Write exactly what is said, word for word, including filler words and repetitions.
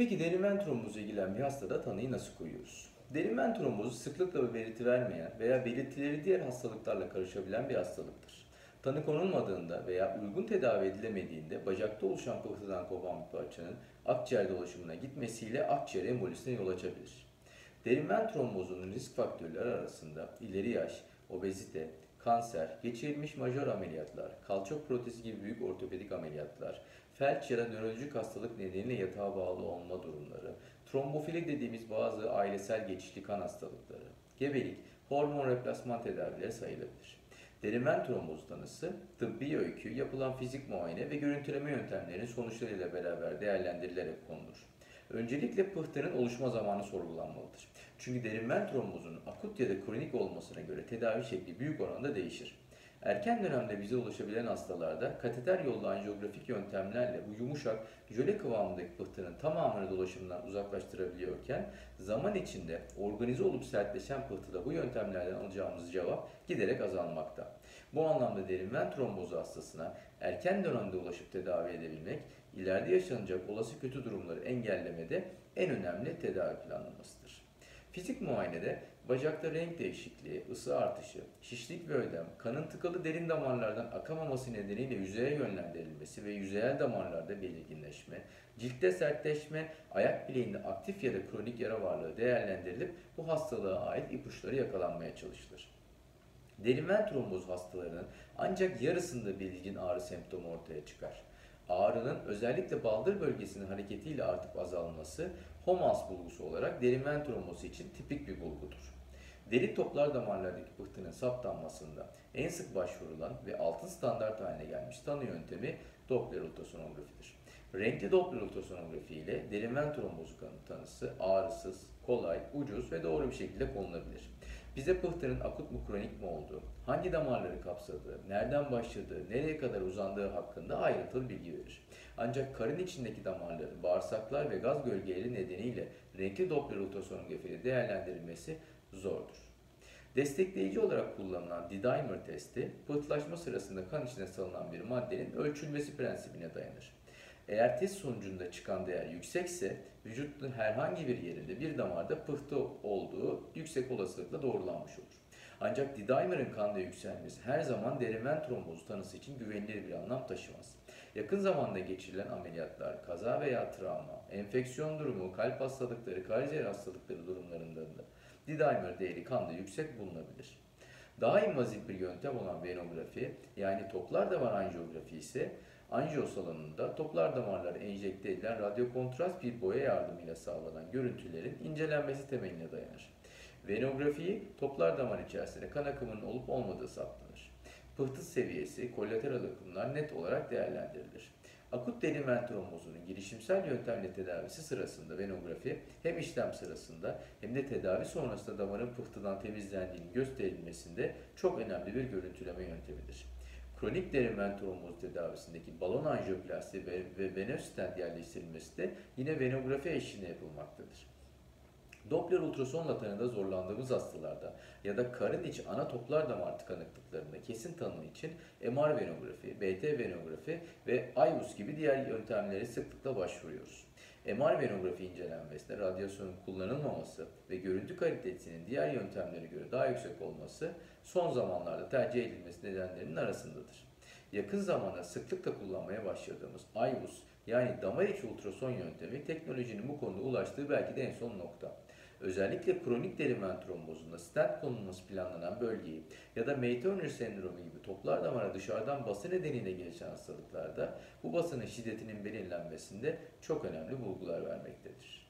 Peki derin ven trombozu ilgilen bir hastada tanıyı nasıl koyuyoruz? Derin ven trombozu sıklıkla belirti vermeyen veya belirtileri diğer hastalıklarla karışabilen bir hastalıktır. Tanı konulmadığında veya uygun tedavi edilemediğinde bacakta oluşan pıhtıdan kopan bir parçanın akciğer dolaşımına gitmesiyle akciğer embolisine yol açabilir. Derin ven trombozunun risk faktörleri arasında ileri yaş, obezite, kanser, geçirilmiş majör ameliyatlar, kalçak protezi gibi büyük ortopedik ameliyatlar, felç ya da nörolojik hastalık nedeniyle yatağa bağlı olma durumları, trombofili dediğimiz bazı ailesel geçişli kan hastalıkları, gebelik, hormon replasman tedavileri sayılabilir. Derin ven trombozu tanısı, tıbbi öykü, yapılan fizik muayene ve görüntüleme yöntemlerinin sonuçlarıyla beraber değerlendirilerek konulur. Öncelikle pıhtının oluşma zamanı sorgulanmalıdır. Çünkü derin ven trombozunun akut ya da kronik olmasına göre tedavi şekli büyük oranda değişir. Erken dönemde bize ulaşabilen hastalarda kateter yollu anjiyografik yöntemlerle bu yumuşak, jöle kıvamındaki pıhtının tamamını dolaşımdan uzaklaştırabiliyorken, zaman içinde organize olup sertleşen pıhtıda bu yöntemlerden alacağımız cevap giderek azalmakta. Bu anlamda derin ven trombozu hastasına erken dönemde ulaşıp tedavi edebilmek, ileride yaşanacak olası kötü durumları engellemede en önemli tedavi planlamasıdır. Fizik muayenede bacakta renk değişikliği, ısı artışı, şişlik ve ödem, kanın tıkalı derin damarlardan akamaması nedeniyle yüzeye yönlendirilmesi ve yüzeyel damarlarda belirginleşme, ciltte sertleşme, ayak bileğinde aktif ya da kronik yara varlığı değerlendirilip bu hastalığa ait ipuçları yakalanmaya çalışılır. Derin ven trombozu hastalarının ancak yarısında belirgin ağrı semptomu ortaya çıkar. Ağrının özellikle baldır bölgesinin hareketiyle artıp azalması Homans bulgusu olarak derin ven trombozu için tipik bir bulgudur. Deri toplar damarlardaki pıhtının saptanmasında en sık başvurulan ve altın standart haline gelmiş tanı yöntemi Doppler ultrasonografidir. Renkli Doppler ultrasonografi ile derin ven trombozu kanı tanısı ağrısız, kolay, ucuz ve doğru bir şekilde konulabilir. Bize pıhtının akut mu kronik mi olduğu, hangi damarları kapsadığı, nereden başladığı, nereye kadar uzandığı hakkında ayrıntılı bilgi verir. Ancak karın içindeki damarların bağırsaklar ve gaz gölgeleri nedeniyle renkli Doppler ultrasonografiyle değerlendirilmesi zordur. Destekleyici olarak kullanılan D-dimer testi, pıhtılaşma sırasında kan içine salınan bir maddenin ölçülmesi prensibine dayanır. Eğer test sonucunda çıkan değer yüksekse, vücudun herhangi bir yerinde bir damarda pıhtı olduğu yüksek olasılıkla doğrulanmış olur. Ancak D-dimer'ın kanda yükselmesi her zaman derin ven trombozu tanısı için güvenilir bir anlam taşımaz. Yakın zamanda geçirilen ameliyatlar, kaza veya travma, enfeksiyon durumu, kalp hastalıkları, karaciğer hastalıkları durumlarında da D-dimer değeri kanda yüksek bulunabilir. Daha invazif bir yöntem olan venografi, yani toplar damar anjiyografi ise, anjiyo salonunda toplar damarları enjekte edilen radyokontrast bir boya yardımıyla sağlanan görüntülerin incelenmesi temeline dayanır. Venografiyi toplar damar içerisinde kan akımının olup olmadığı saptanır. Pıhtı seviyesi, kolateral akımlar net olarak değerlendirilir. Akut derin ven trombozunun girişimsel yöntemle tedavisi sırasında venografi hem işlem sırasında hem de tedavi sonrasında damarın pıhtıdan temizlendiğini gösterilmesinde çok önemli bir görüntüleme yöntemidir. Kronik derin ven trombozu tedavisindeki balon anjiyoplasti ve, ve venöz stent yerleştirilmesi de yine venografi eşliğinde yapılmaktadır. Doppler ultrasonla tanıda zorlandığımız hastalarda ya da karın içi ana toplar damar tıkanıklıklarında kesin tanımı için M R venografi, B T venografi ve I V U S gibi diğer yöntemlere sıklıkla başvuruyoruz. M R venografi incelenmesinde radyasyonun kullanılmaması ve görüntü kalitesinin diğer yöntemlere göre daha yüksek olması son zamanlarda tercih edilmesi nedenlerinin arasındadır. Yakın zamanda sıklıkla kullanmaya başladığımız I V U S yani damar içi ultrason yöntemi teknolojinin bu konuda ulaştığı belki de en son nokta. Özellikle kronik derin ven trombozunda stent konulması planlanan bölgeyi ya da May-Turner sendromu gibi toplar damara dışarıdan bası nedeniyle gelişen hastalıklarda bu basının şiddetinin belirlenmesinde çok önemli bulgular vermektedir.